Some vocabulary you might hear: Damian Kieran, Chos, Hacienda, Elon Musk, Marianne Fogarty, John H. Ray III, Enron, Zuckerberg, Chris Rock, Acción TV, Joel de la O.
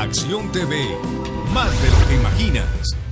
Acción TV, más de lo que imaginas.